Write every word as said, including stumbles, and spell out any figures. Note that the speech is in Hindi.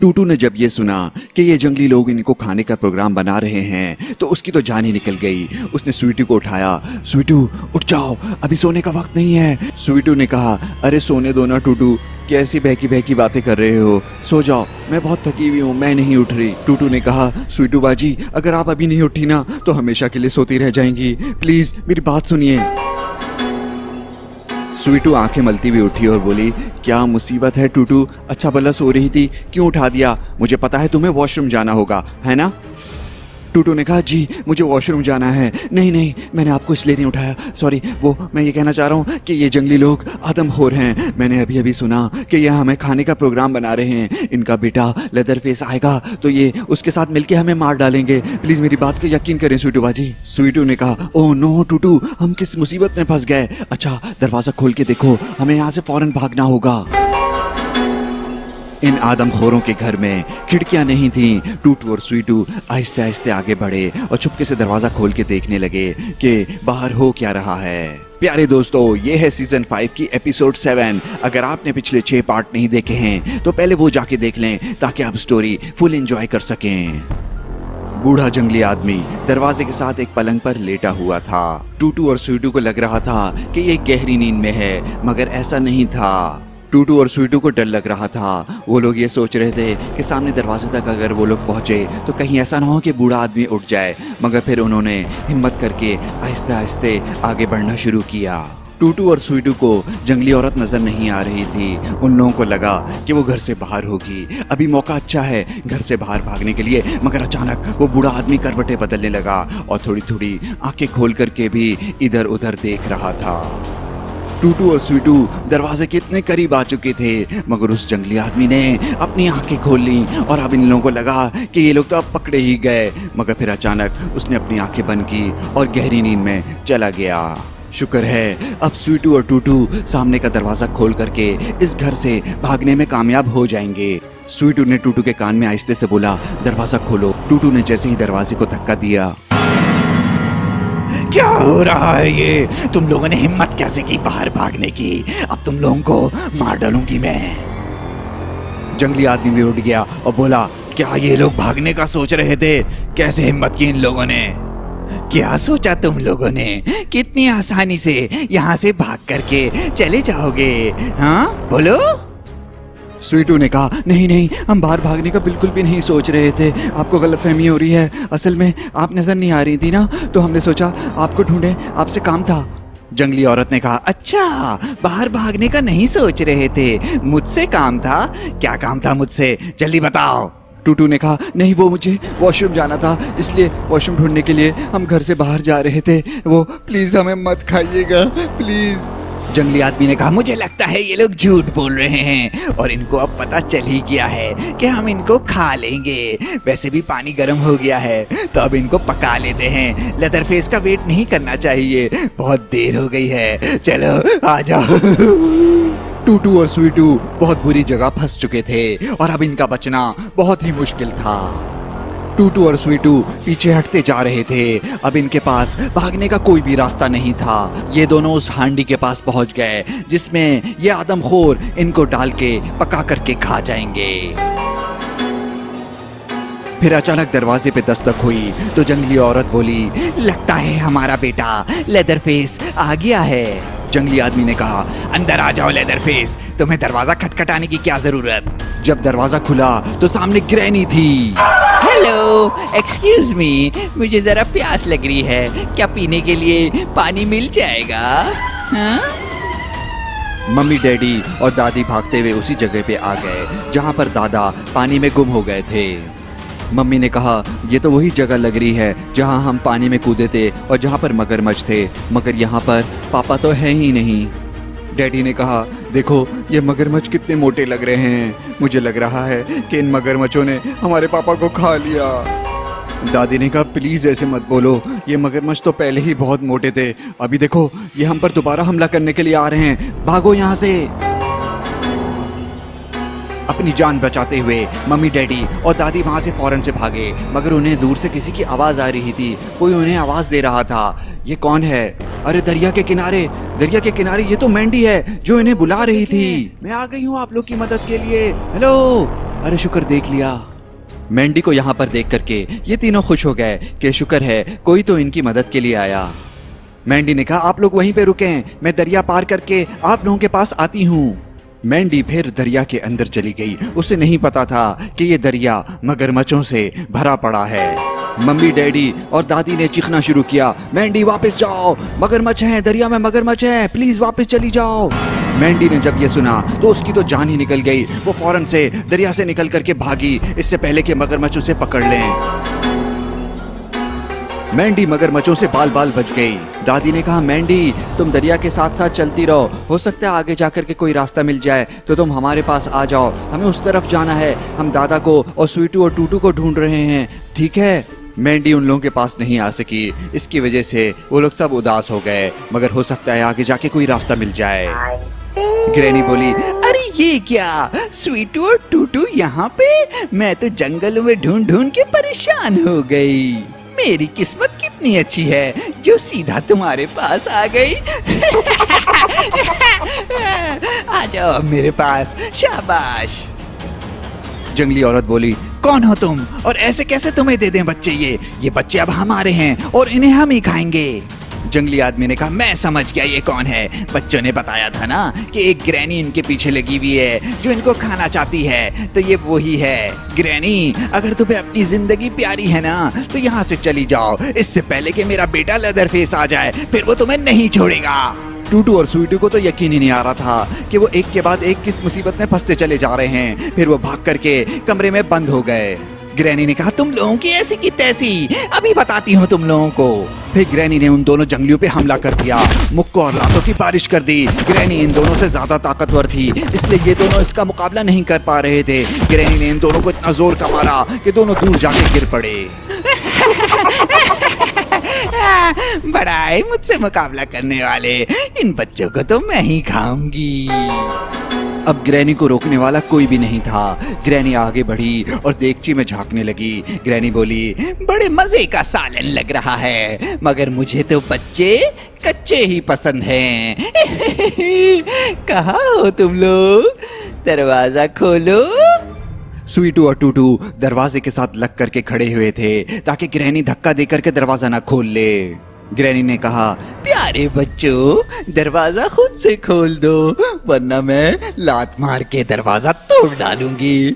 टूटू ने जब ये सुना कि ये जंगली लोग इनको खाने का प्रोग्राम बना रहे हैं तो उसकी तो जान ही निकल गई। उसने स्वीटू को उठाया। स्वीटू उठ जाओ, अभी सोने का वक्त नहीं है। स्वीटू ने कहा, अरे सोने दो ना टूटू, कैसी बहकी बहकी बातें कर रहे हो, सो जाओ, मैं बहुत थकी हुई हूँ, मैं नहीं उठ रही। टूटू ने कहा, स्वीटू बाजी अगर आप अभी नहीं उठी ना तो हमेशा के लिए सोती रह जाएंगी, प्लीज़ मेरी बात सुनिए। स्वीटू आंखें मलती हुई उठी और बोली, क्या मुसीबत है टूटू, अच्छा भला सो रही थी, क्यों उठा दिया? मुझे पता है तुम्हें वॉशरूम जाना होगा, है ना? टूटू ने कहा, जी मुझे वॉशरूम जाना है। नहीं नहीं, मैंने आपको इसलिए नहीं उठाया, सॉरी। वो मैं ये कहना चाह रहा हूँ कि ये जंगली लोग आदमखोर हैं, मैंने अभी अभी सुना कि ये हमें खाने का प्रोग्राम बना रहे हैं। इनका बेटा लेदरफेस आएगा तो ये उसके साथ मिलके हमें मार डालेंगे, प्लीज़ मेरी बात का यकीन करें स्वीटू बाजी। स्वीटू ने कहा, ओह नो टूटू, हम किस मुसीबत में फंस गए। अच्छा दरवाज़ा खोल के देखो, हमें यहाँ से फ़ौरन भागना होगा। इन आदमखोरों के घर में खिड़कियां नहीं थीं। टूटू और स्वीटू आहिस्ते आहिस्ते आगे बढ़े और चुपके से दरवाज़ा खोल के देखने लगे कि बाहर हो क्या रहा है। प्यारे दोस्तों, ये है सीज़न फाइव की एपिसोड सेवन। अगर आपने पिछले छः पार्ट नहीं देखे हैं तो पहले वो जाके देख लें ताकि आप स्टोरी फुल एंजॉय कर सकें। बूढ़ा जंगली आदमी दरवाजे के साथ एक पलंग पर लेटा हुआ था। टूटू और स्वीटू को लग रहा था कि ये गहरी नींद में है, मगर ऐसा नहीं था। टूटू और स्वीटू को डर लग रहा था। वो लोग ये सोच रहे थे कि सामने दरवाजे तक अगर वो लोग पहुँचे तो कहीं ऐसा ना हो कि बूढ़ा आदमी उठ जाए, मगर फिर उन्होंने हिम्मत करके आहिस्ते आहिस्ते आगे बढ़ना शुरू किया। टूटू और स्वीटू को जंगली औरत नज़र नहीं आ रही थी। उन लोगों को लगा कि वो घर से बाहर होगी, अभी मौका अच्छा है घर से बाहर भागने के लिए, मगर अचानक वो बूढ़ा आदमी करवटें बदलने लगा और थोड़ी थोड़ी आँखें खोल करके भी इधर उधर देख रहा था। टूटू और स्वीटू दरवाजे के इतने करीब आ चुके थे, मगर उस जंगली आदमी ने अपनी आंखें खोल लीं और अब इन लोगों को लगा कि ये लोग तो अब पकड़े ही गए, मगर फिर अचानक उसने अपनी आंखें बंद की और गहरी नींद में चला गया। शुक्र है अब स्वीटू और टूटू सामने का दरवाज़ा खोल करके इस घर से भागने में कामयाब हो जाएंगे। स्वीटू ने टूटू के कान में आहिस्ते से बोला, दरवाज़ा खोलो। टूटू ने जैसे ही दरवाजे को धक्का दिया, क्या हो रहा है ये? तुम लोगों ने हिम्मत कैसे की बाहर भागने की? अब तुम लोगों को मार डालूंगी मैं। जंगली आदमी भी उठ गया और बोला, क्या ये लोग भागने का सोच रहे थे? कैसे हिम्मत की इन लोगों ने? क्या सोचा तुम लोगों ने, कितनी आसानी से यहाँ से भाग करके चले जाओगे, हाँ बोलो? स्वीटू ने कहा, नहीं नहीं, हम बाहर भागने का बिल्कुल भी नहीं सोच रहे थे, आपको गलतफहमी हो रही है, असल में आप नज़र नहीं आ रही थी ना तो हमने सोचा आपको ढूंढें, आपसे काम था। जंगली औरत ने कहा, अच्छा बाहर भागने का नहीं सोच रहे थे, मुझसे काम था? क्या काम था मुझसे, जल्दी बताओ। टूटू ने कहा, नहीं वो मुझे वॉशरूम जाना था, इसलिए वॉशरूम ढूंढने के लिए हम घर से बाहर जा रहे थे, वो प्लीज़ हमें मत खाइएगा प्लीज़। जंगली आदमी ने कहा, मुझे लगता है ये लोग झूठ बोल रहे हैं और इनको अब पता चल ही गया है कि हम इनको खा लेंगे, वैसे भी पानी गर्म हो गया है तो अब इनको पका लेते हैं, लेदरफेस का वेट नहीं करना चाहिए, बहुत देर हो गई है, चलो आ जाओ। टूटू और स्वीटू बहुत बुरी जगह फंस चुके थे और अब इनका बचना बहुत ही मुश्किल था। टूटू और स्वीटू पीछे हटते जा रहे थे, अब इनके पास भागने का कोई भी रास्ता नहीं था। ये दोनों उस हांडी के पास पहुंच गए जिसमें ये आदमखोर इनको डाल के पका करके खा जाएंगे। फिर अचानक दरवाजे पे दस्तक हुई तो जंगली औरत बोली, लगता है हमारा बेटा लेदरफेस आ गया है। जंगली आदमी ने कहा, अंदर आ जाओ लेदरफेस, तुम्हें दरवाजा खटखटाने की क्या जरूरत। जब दरवाजा खुला तो सामने ग्रैनी थी। हेलो, एक्सक्यूज मी, मुझे जरा प्यास लग रही है, क्या पीने के लिए पानी मिल जाएगा? हाँ? मम्मी डैडी और दादी भागते हुए उसी जगह पे आ गए जहाँ पर दादा पानी में गुम हो गए थे। मम्मी ने कहा, ये तो वही जगह लग रही है जहाँ हम पानी में कूदे थे और जहाँ पर मगरमच्छ थे, मगर यहाँ पर पापा तो है ही नहीं। डैडी ने कहा, देखो ये मगरमच्छ कितने मोटे लग रहे हैं, मुझे लग रहा है कि इन मगरमच्छों ने हमारे पापा को खा लिया। दादी ने कहा, प्लीज़ ऐसे मत बोलो, ये मगरमच्छ तो पहले ही बहुत मोटे थे, अभी देखो ये हम पर दोबारा हमला करने के लिए आ रहे हैं, भागो यहाँ से। अपनी जान बचाते हुए मम्मी डैडी और दादी वहाँ से फ़ौरन से भागे, मगर उन्हें दूर से किसी की आवाज़ आ रही थी, कोई उन्हें आवाज़ दे रहा था। ये कौन है? अरे दरिया के किनारे, दरिया के किनारे ये तो मेंडी है जो इन्हें बुला रही थी। मैं आ गई हूँ आप लोग की मदद के लिए। हेलो अरे शुक्र देख लिया। मेंडी को यहाँ पर देख करके ये तीनों खुश हो गए कि शुक्र है कोई तो इनकी मदद के लिए आया। मेंडी ने कहा आप लोग वहीं पे रुकें, मैं दरिया पार करके आप लोगों के पास आती हूँ। मेंडी फिर दरिया के अंदर चली गई। उसे नहीं पता था कि ये दरिया मगरमच्छों से भरा पड़ा है। मम्मी डैडी और दादी ने चीखना शुरू किया, मेंडी वापस जाओ, मगरमच्छ हैं, दरिया में मगरमच्छ हैं, प्लीज़ वापस चली जाओ। मेंडी ने जब ये सुना तो उसकी तो जान ही निकल गई। वो फौरन से दरिया से निकल करके भागी, इससे पहले कि मगरमच्छ उसे पकड़ लें। मेंडी मगरमच्छों से बाल बाल बच गई। दादी ने कहा मेंडी तुम दरिया के साथ साथ चलती रहो, हो सकता है आगे जाकर के कोई रास्ता मिल जाए तो तुम हमारे पास आ जाओ, हमें उस तरफ जाना है, हम दादा को और स्वीटू और टूटू को ढूंढ रहे हैं, ठीक है। मेंडी उन लोगों के पास नहीं आ सकी, इसकी वजह से वो लोग सब उदास हो गए, मगर हो सकता है आगे जाके कोई रास्ता मिल जाए। ग्रैनी बोली अरे ये क्या, स्वीटू और टूटू यहाँ पे, मैं तो जंगल में ढूंढ ढूंढ के परेशान हो गई, मेरी किस्मत कितनी अच्छी है जो सीधा तुम्हारे पास आ गई। आ जाओ मेरे पास, शाबाश। जंगली औरत बोली कौन हो तुम और ऐसे कैसे तुम्हें दे दें बच्चे, ये ये बच्चे अब हमारे हैं और इन्हें हम ही खाएंगे। जंगली आदमी ने कहा मैं समझ गया ये कौन है, बच्चों ने बताया था ना कि एक ग्रैनी इनके पीछे लगी हुई है जो इनको खाना चाहती है, तो ये वही है। ग्रैनी अगर तुम्हें अपनी जिंदगी प्यारी है ना तो यहाँ से चली जाओ, इससे पहले कि मेरा बेटा लेदरफेस आ जाए, फिर वो तुम्हें नहीं छोड़ेगा। टूटू और स्वीटू को तो यकीन ही नहीं आ रहा था कि वो एक के बाद एक किस मुसीबत में फंसते चले जा रहे हैं। फिर वो भाग करके कमरे में बंद हो गए। ग्रैनी ने कहा तुम लोगों की ऐसी की तैसी, अभी बताती हूँ तुम लोगों को। फिर ग्रैनी ने उन दोनों जंगलियों पे हमला कर दिया, मुक्कों और लातों की बारिश कर दी। ग्रैनी इन दोनों से ज्यादा ताकतवर थी, इसलिए ये दोनों इसका मुकाबला नहीं कर पा रहे थे। ग्रैनी ने इन दोनों को इतना जोर का मारा कि दोनों दूर जाके गिर पड़े। बड़ा है मुझसे मुकाबला करने वाले, इन बच्चों को तो मैं ही खाऊंगी। अब ग्रैनी को रोकने वाला कोई भी नहीं था। ग्रैनी आगे बढ़ी और देगची में झांकने लगी। ग्रैनी बोली बड़े मजे का सालन लग रहा है, मगर मुझे तो बच्चे कच्चे ही पसंद हैं। कहाँ हो तुम लोग, दरवाजा खोलो। स्वीटू और टूटू दरवाजे के साथ लग करके खड़े हुए थे ताकि ग्रैनी धक्का दे करके दरवाजा ना खोल ले। ग्रैनी ने कहा प्यारे बच्चों दरवाजा खुद से खोल दो, वरना मैं लात मार के दरवाजा तोड़ डालूंगी।